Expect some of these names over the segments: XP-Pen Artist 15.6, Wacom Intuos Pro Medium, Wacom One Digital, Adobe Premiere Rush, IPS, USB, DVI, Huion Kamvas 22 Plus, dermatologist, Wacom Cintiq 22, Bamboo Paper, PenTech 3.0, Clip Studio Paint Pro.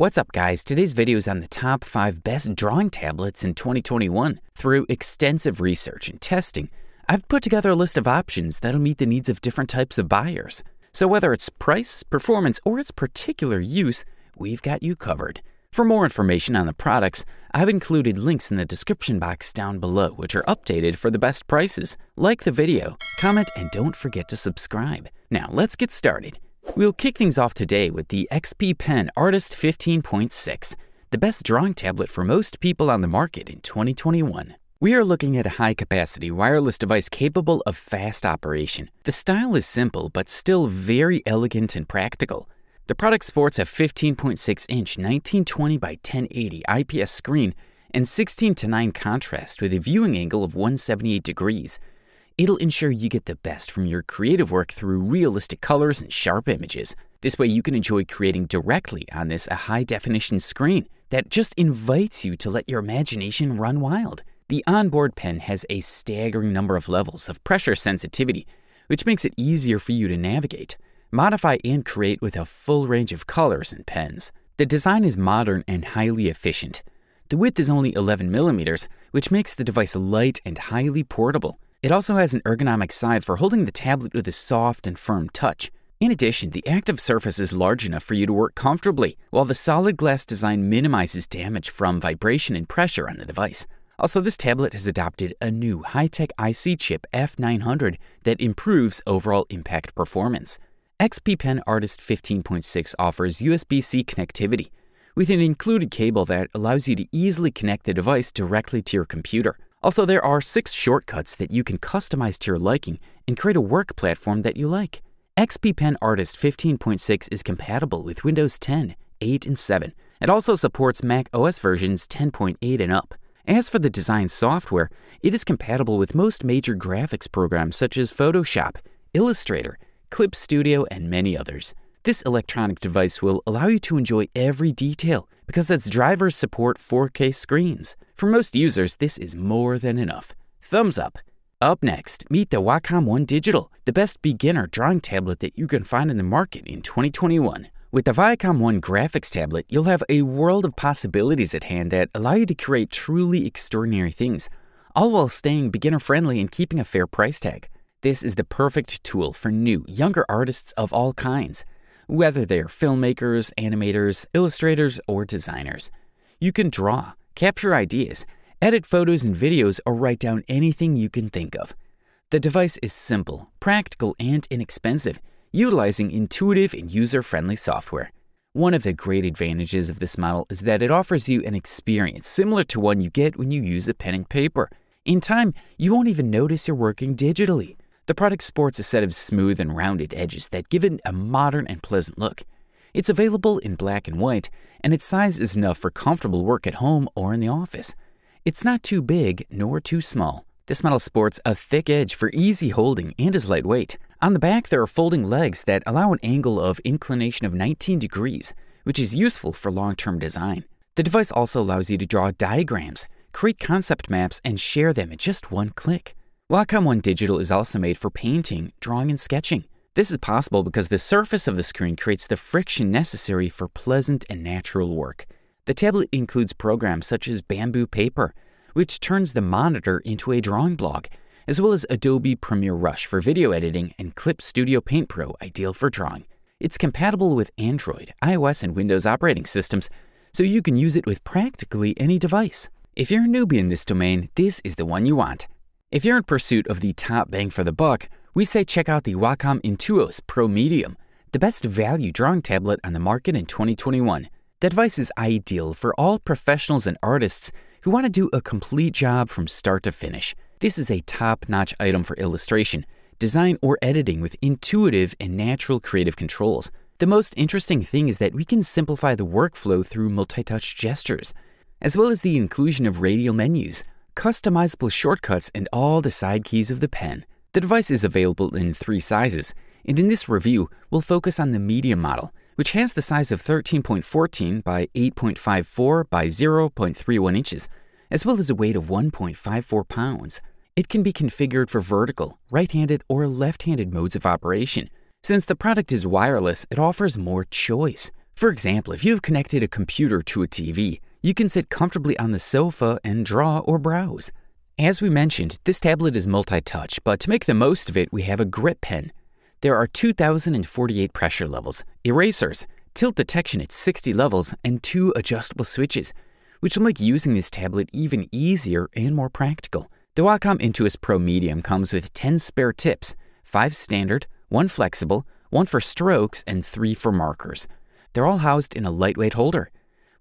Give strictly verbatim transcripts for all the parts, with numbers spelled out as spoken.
What's up guys, today's video is on the top five best drawing tablets in twenty twenty-one. Through extensive research and testing, I've put together a list of options that'll meet the needs of different types of buyers. So whether it's price, performance, or its particular use, we've got you covered. For more information on the products, I've included links in the description box down below which are updated for the best prices. Like the video, comment, and don't forget to subscribe. Now let's get started. We'll kick things off today with the X P-Pen Artist fifteen point six, the best drawing tablet for most people on the market in twenty twenty-one. We are looking at a high-capacity wireless device capable of fast operation. The style is simple but still very elegant and practical. The product sports a fifteen point six inch nineteen twenty by ten eighty I P S screen and sixteen to nine contrast with a viewing angle of one hundred seventy-eight degrees. It'll ensure you get the best from your creative work through realistic colors and sharp images. This way you can enjoy creating directly on this a high-definition screen that just invites you to let your imagination run wild. The onboard pen has a staggering number of levels of pressure sensitivity, which makes it easier for you to navigate, modify, and create with a full range of colors and pens. The design is modern and highly efficient. The width is only eleven millimeters, which makes the device light and highly portable. It also has an ergonomic side for holding the tablet with a soft and firm touch. In addition, the active surface is large enough for you to work comfortably, while the solid glass design minimizes damage from vibration and pressure on the device. Also, this tablet has adopted a new high-tech I C chip F nine hundred that improves overall impact performance. X P-Pen Artist fifteen point six offers U S B C connectivity, with an included cable that allows you to easily connect the device directly to your computer. Also, there are six shortcuts that you can customize to your liking and create a work platform that you like. X P-Pen Artist fifteen point six is compatible with Windows ten, eight, and seven. It also supports Mac O S versions ten point eight and up. As for the design software, it is compatible with most major graphics programs such as Photoshop, Illustrator, Clip Studio, and many others. This electronic device will allow you to enjoy every detail because its drivers support four K screens. For most users, this is more than enough. Thumbs up! Up next, meet the Wacom One Digital, the best beginner drawing tablet that you can find in the market in twenty twenty-one. With the Wacom One graphics tablet, you'll have a world of possibilities at hand that allow you to create truly extraordinary things, all while staying beginner-friendly and keeping a fair price tag. This is the perfect tool for new, younger artists of all kinds, whether they're filmmakers, animators, illustrators, or designers. You can draw, capture ideas, edit photos and videos, or write down anything you can think of. The device is simple, practical, and inexpensive, utilizing intuitive and user-friendly software. One of the great advantages of this model is that it offers you an experience similar to one you get when you use a pen and paper. In time, you won't even notice you're working digitally. The product sports a set of smooth and rounded edges that give it a modern and pleasant look. It's available in black and white, and its size is enough for comfortable work at home or in the office. It's not too big nor too small. This model sports a thick edge for easy holding and is lightweight. On the back, there are folding legs that allow an angle of inclination of nineteen degrees, which is useful for long-term design. The device also allows you to draw diagrams, create concept maps, and share them in just one click. Wacom One Digital is also made for painting, drawing, and sketching. This is possible because the surface of the screen creates the friction necessary for pleasant and natural work. The tablet includes programs such as Bamboo Paper, which turns the monitor into a drawing block, as well as Adobe Premiere Rush for video editing and Clip Studio Paint Pro, ideal for drawing. It's compatible with Android, iOS, and Windows operating systems, so you can use it with practically any device. If you're a newbie in this domain, this is the one you want. If you're in pursuit of the top bang for the buck, we say check out the Wacom Intuos Pro Medium, the best value drawing tablet on the market in twenty twenty-one. The device is ideal for all professionals and artists who want to do a complete job from start to finish. This is a top-notch item for illustration, design, or editing with intuitive and natural creative controls. The most interesting thing is that we can simplify the workflow through multi-touch gestures, as well as the inclusion of radial menus, customizable shortcuts, and all the side keys of the pen. The device is available in three sizes, and in this review, we'll focus on the medium model, which has the size of thirteen point one four by eight point five four by zero point three one inches, as well as a weight of one point five four pounds. It can be configured for vertical, right-handed, or left-handed modes of operation. Since the product is wireless, it offers more choice. For example, if you've connected a computer to a T V, you can sit comfortably on the sofa and draw or browse. As we mentioned, this tablet is multi-touch, but to make the most of it, we have a grip pen. There are two thousand forty-eight pressure levels, erasers, tilt detection at sixty levels, and two adjustable switches, which will make using this tablet even easier and more practical. The Wacom Intuos Pro Medium comes with ten spare tips, five standard, one flexible, one for strokes, and three for markers. They're all housed in a lightweight holder.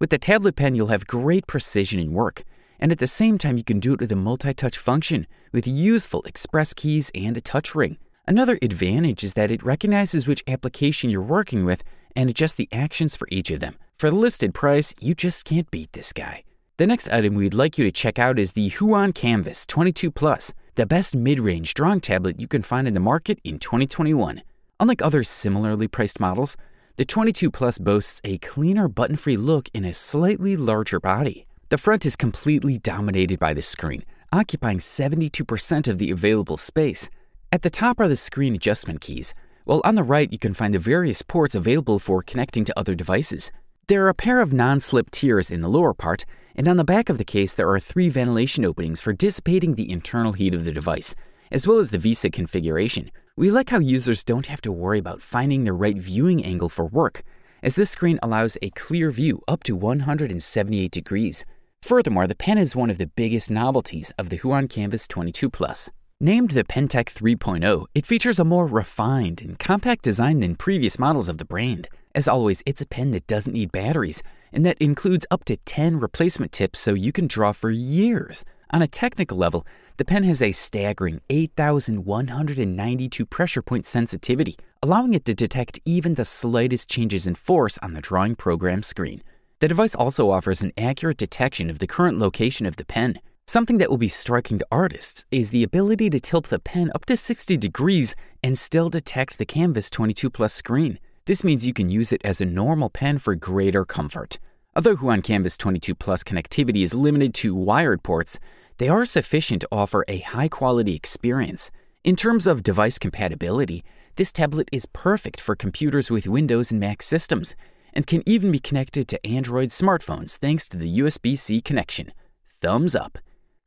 With the tablet pen, you'll have great precision in work, and at the same time you can do it with a multi-touch function with useful express keys and a touch ring. Another advantage is that it recognizes which application you're working with and adjusts the actions for each of them. For the listed price, you just can't beat this guy. The next item we'd like you to check out is the Huion Kamvas twenty-two plus, the best mid-range drawing tablet you can find in the market in twenty twenty-one. Unlike other similarly priced models, the twenty-two plus boasts a cleaner button-free look and a slightly larger body. The front is completely dominated by the screen, occupying seventy-two percent of the available space. At the top are the screen adjustment keys, while on the right you can find the various ports available for connecting to other devices. There are a pair of non-slip tiers in the lower part, and on the back of the case there are three ventilation openings for dissipating the internal heat of the device, as well as the V SIG configuration. We like how users don't have to worry about finding the right viewing angle for work, as this screen allows a clear view up to one hundred seventy-eight degrees. Furthermore, the pen is one of the biggest novelties of the Huion Kamvas twenty-two plus. Named the PenTech three point oh, it features a more refined and compact design than previous models of the brand. As always, it's a pen that doesn't need batteries, and that includes up to ten replacement tips so you can draw for years. On a technical level, the pen has a staggering eight thousand one hundred ninety-two pressure point sensitivity, allowing it to detect even the slightest changes in force on the drawing program screen. The device also offers an accurate detection of the current location of the pen. Something that will be striking to artists is the ability to tilt the pen up to sixty degrees and still detect the Kamvas twenty-two plus screen. This means you can use it as a normal pen for greater comfort. Although Huion Kamvas twenty-two plus connectivity is limited to wired ports, they are sufficient to offer a high-quality experience. In terms of device compatibility, this tablet is perfect for computers with Windows and Mac systems, and can even be connected to Android smartphones thanks to the U S B C connection. Thumbs up!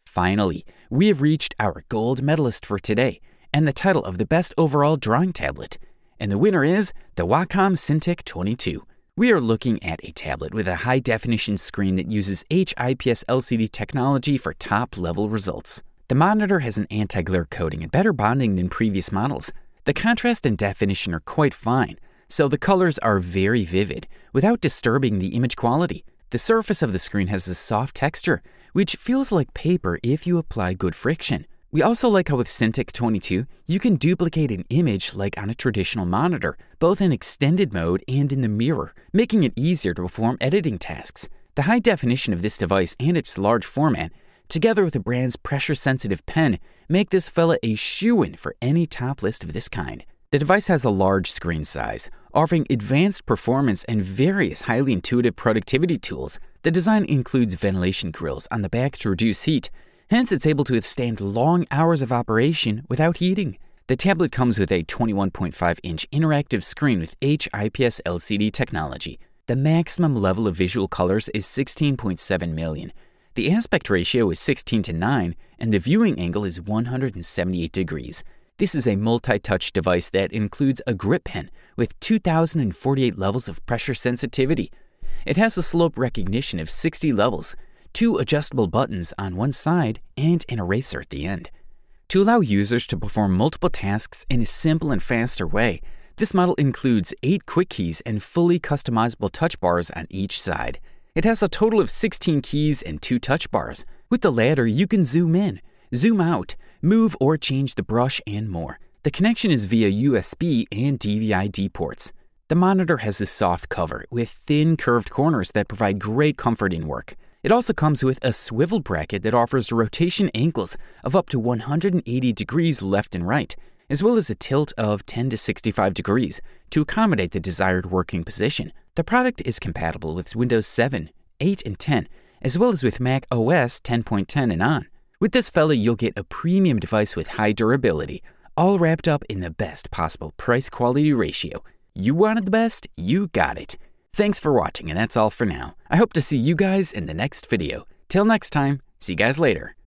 Finally, we have reached our gold medalist for today and the title of the best overall drawing tablet. And the winner is the Wacom Cintiq twenty-two. We are looking at a tablet with a high-definition screen that uses H I P S L C D technology for top-level results. The monitor has an anti-glare coating and better bonding than previous models. The contrast and definition are quite fine, so the colors are very vivid without disturbing the image quality. The surface of the screen has a soft texture, which feels like paper if you apply good friction. We also like how with Cintiq twenty-two, you can duplicate an image like on a traditional monitor, both in extended mode and in the mirror, making it easier to perform editing tasks. The high definition of this device and its large format, together with the brand's pressure-sensitive pen, make this fella a shoo-in for any top list of this kind. The device has a large screen size, offering advanced performance and various highly intuitive productivity tools. The design includes ventilation grills on the back to reduce heat, hence it's able to withstand long hours of operation without heating. The tablet comes with a twenty-one point five inch interactive screen with H I P S L C D technology. The maximum level of visual colors is sixteen point seven million. The aspect ratio is sixteen to nine, and the viewing angle is one hundred seventy-eight degrees. This is a multi-touch device that includes a grip pen with two thousand forty-eight levels of pressure sensitivity. It has a slope recognition of sixty levels, two adjustable buttons on one side, and an eraser at the end. To allow users to perform multiple tasks in a simple and faster way, this model includes eight quick keys and fully customizable touch bars on each side. It has a total of sixteen keys and two touch bars. With the latter, you can zoom in, zoom out, move or change the brush, and more. The connection is via U S B and D V I D ports. The monitor has a soft cover with thin curved corners that provide great comfort in work. It also comes with a swivel bracket that offers rotation angles of up to one hundred eighty degrees left and right, as well as a tilt of ten to sixty-five degrees to accommodate the desired working position. The product is compatible with Windows seven, eight, and ten, as well as with Mac O S ten point ten and on. With this fella, you'll get a premium device with high durability, all wrapped up in the best possible price-quality ratio. You wanted the best, you got it. Thanks for watching, and that's all for now. I hope to see you guys in the next video. Till next time, see you guys later.